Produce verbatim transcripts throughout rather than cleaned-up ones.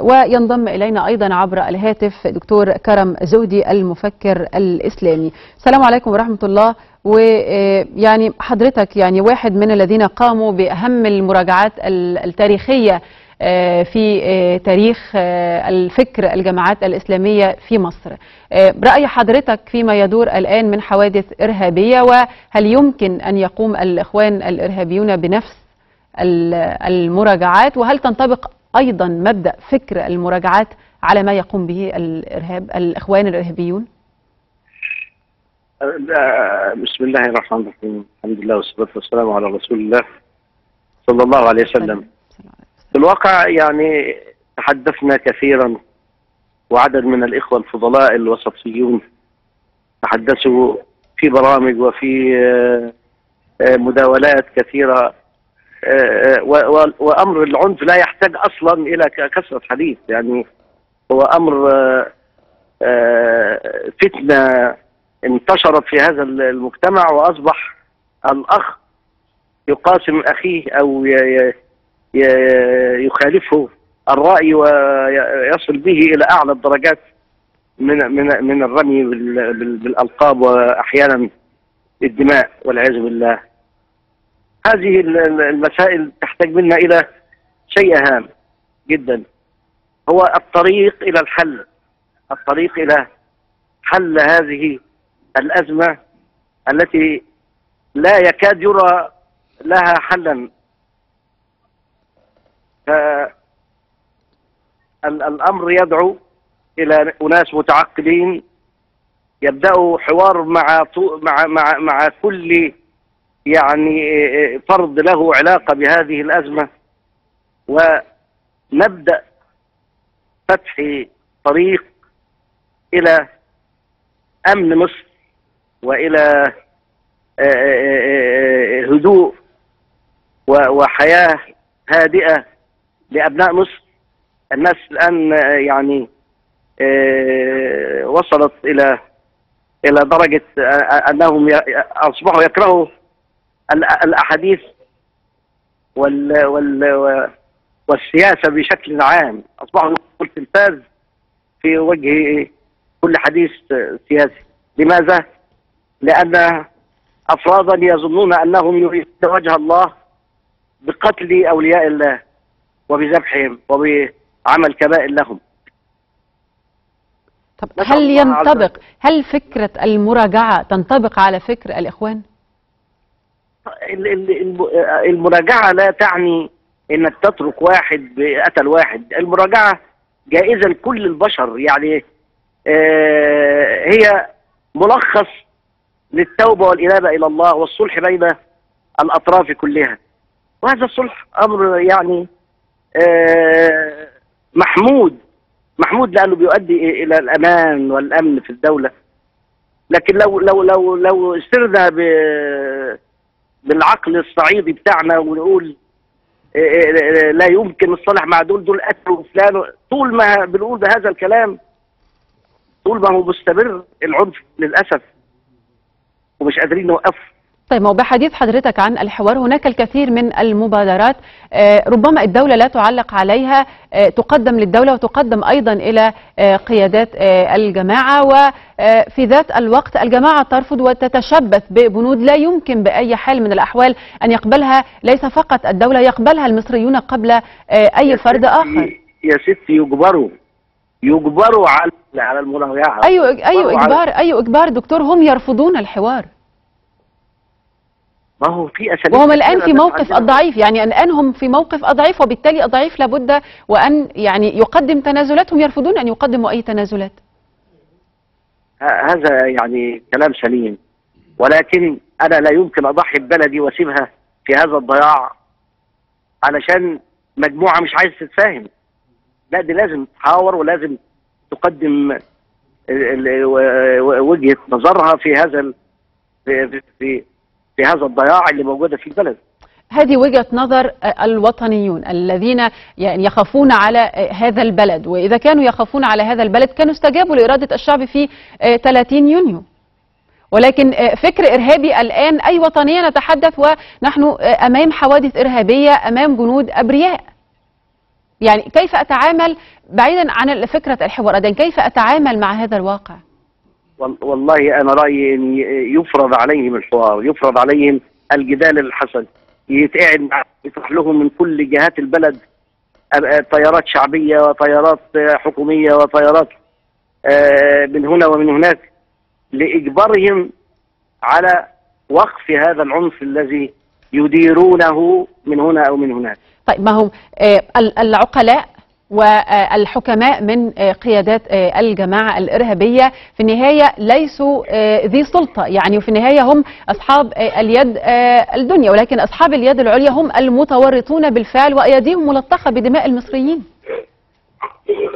وينضم إلينا أيضا عبر الهاتف دكتور كرم زهدي المفكر الإسلامي. السلام عليكم ورحمة الله. ويعني حضرتك يعني واحد من الذين قاموا بأهم المراجعات التاريخية في تاريخ الفكر الجماعات الإسلامية في مصر. رأي حضرتك فيما يدور الآن من حوادث إرهابية، وهل يمكن أن يقوم الإخوان الإرهابيون بنفس المراجعات، وهل تنطبق أيضا مبدأ فكر المراجعات على ما يقوم به الإرهاب الإخوان الإرهابيون؟ بسم الله الرحمن الرحيم، الحمد لله والصلاة والسلام على رسول الله صلى الله عليه وسلم. في الواقع يعني تحدثنا كثيرا، وعدد من الإخوة الفضلاء الوسطيون تحدثوا في برامج وفي مداولات كثيرة، وأمر العنف لا يحتاج أصلا إلى كثرة حديث، يعني هو أمر فتنة انتشرت في هذا المجتمع، وأصبح الأخ يقاسم أخيه أو يخالفه الرأي ويصل به إلى أعلى الدرجات من من من الرمي بالألقاب وأحيانا الدماء والعياذ بالله. هذه المسائل تحتاج منا إلى شيء هام جدا، هو الطريق إلى الحل، الطريق إلى حل هذه الأزمة التي لا يكاد يرى لها حلا. الأمر يدعو إلى أناس متعقلين يبدأوا حوار مع مع مع مع كل يعني فرد له علاقة بهذه الأزمة، ونبدأ فتح طريق إلى أمن مصر وإلى هدوء وحياة هادئة لأبناء مصر. الناس الآن يعني وصلت إلى إلى درجة أنهم أصبحوا يكرهوا الأحاديث وال وال والسياسة بشكل عام، أصبحوا التلفاز في وجه كل حديث سياسي. لماذا؟ لأن أفرادا يظنون أنهم يريدون وجه الله بقتل أولياء الله وبذبحهم وبعمل كبائر لهم. طب هل ينطبق، هل فكرة المراجعة تنطبق على فكر الإخوان؟ المراجعة لا تعني أنك تترك واحد بقتل واحد، المراجعة جائزة لكل البشر، يعني هي ملخص للتوبة والإنابة إلى الله والصلح بين الأطراف كلها، وهذا الصلح أمر يعني محمود محمود لأنه بيؤدي إلى الأمان والأمن في الدولة. لكن لو لو لو لو سرنا بالعقل الصعيدي بتاعنا ونقول لا يمكن الصالح مع دول، دول قتلوا فلان، طول ما بنقول بهذا الكلام طول ما هو مستمر العنف للأسف ومش قادرين نوقفه. طيب، وبحديث حضرتك عن الحوار هناك الكثير من المبادرات ربما الدولة لا تعلق عليها، تقدم للدولة وتقدم أيضا إلى قيادات الجماعة، وفي ذات الوقت الجماعة ترفض وتتشبث ببنود لا يمكن بأي حال من الأحوال أن يقبلها، ليس فقط الدولة، يقبلها المصريون قبل أي فرد آخر. يا ستي يجبروا يجبروا على على المراجعة. أيوة أيوة إجبار، أيوة إجبار دكتور، هم يرفضون الحوار. ما هو في أساليب، وهم الآن في موقف الضعيف، يعني الآن هم في موقف الضعيف، وبالتالي الضعيف لابد وأن يعني يقدم تنازلات، هم يرفضون أن يقدموا أي تنازلات. هذا يعني كلام سليم، ولكن أنا لا يمكن أضحي ببلدي وأسيبها في هذا الضياع علشان مجموعة مش عايزة تتفاهم. لا، دي لازم تحاور ولازم تقدم وجهة نظرها في هذا في, في في هذا الضياع اللي موجودة في البلد. هذه وجهة نظر الوطنيون الذين يعني يخافون على هذا البلد، وإذا كانوا يخافون على هذا البلد كانوا استجابوا لإرادة الشعب في ثلاثين يونيو. ولكن فكر إرهابي الآن أي وطنية نتحدث، ونحن أمام حوادث إرهابية أمام جنود أبرياء يعني كيف أتعامل بعيدا عن فكرة الحوار، كيف أتعامل مع هذا الواقع؟ والله أنا رأيي أن يفرض عليهم الحوار، يفرض عليهم الجدال الحسن، يتقعد يطرح لهم من كل جهات البلد طيارات شعبية وطيارات حكومية وطيارات من هنا ومن هناك، لإجبارهم على وقف هذا العنف الذي يديرونه من هنا أو من هناك. طيب ما هم العقلاء والحكماء من قيادات الجماعة الإرهابية في النهاية ليسوا ذي سلطة، يعني وفي النهاية هم أصحاب اليد الدنيا، ولكن أصحاب اليد العليا هم المتورطون بالفعل وأيديهم ملطخة بدماء المصريين.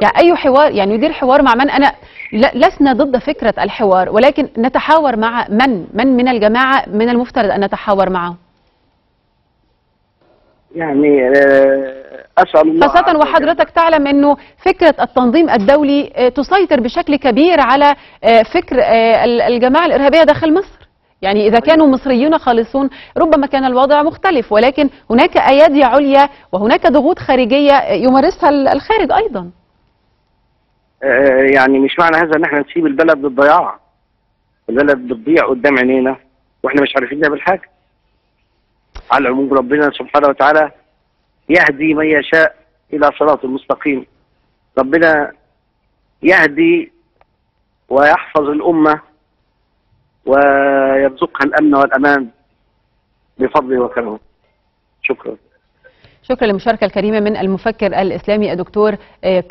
يعني أي حوار، يعني يدير حوار مع من؟ أنا لسنا ضد فكرة الحوار، ولكن نتحاور مع من؟ من من الجماعة من المفترض أن نتحاور معه؟ يعني أسأل الله، خاصة وحضرتك تعلم أنه فكرة التنظيم الدولي تسيطر بشكل كبير على فكر الجماعة الإرهابية داخل مصر. يعني إذا كانوا مصريون خالصون ربما كان الوضع مختلف، ولكن هناك أيادي عليا وهناك ضغوط خارجية يمارسها الخارج أيضا. يعني مش معنى هذا أن احنا نسيب البلد للضياع، البلد بتضيع قدام عينينا وإحنا مش عارفين نعمل حاجة. على العموم ربنا سبحانه وتعالى يهدي من يشاء إلى صراط المستقيم، ربنا يهدي ويحفظ الأمة ويرزقها الأمن والأمان بفضله وكرمه. شكرا. شكرا للمشاركة الكريمة من المفكر الإسلامي الدكتور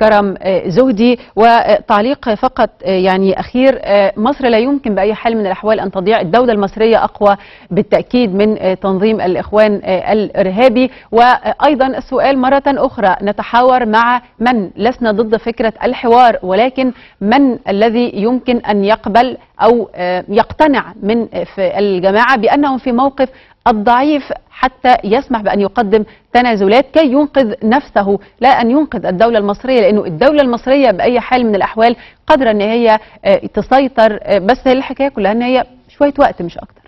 كرم زهدي. وتعليق فقط يعني أخير، مصر لا يمكن بأي حال من الأحوال أن تضيع، الدولة المصرية أقوى بالتأكيد من تنظيم الإخوان الإرهابي. وأيضا السؤال مرة أخرى، نتحاور مع من؟ لسنا ضد فكرة الحوار، ولكن من الذي يمكن أن يقبل أو يقتنع من في الجماعة بأنهم في موقف الضعيف حتى يسمح بأن يقدم تنازلات كي ينقذ نفسه، لا أن ينقذ الدولة المصرية، لأنه الدولة المصرية بأي حال من الأحوال قادرة أن هي تسيطر، بس الحكاية كلها أن هي شوية وقت مش أكتر.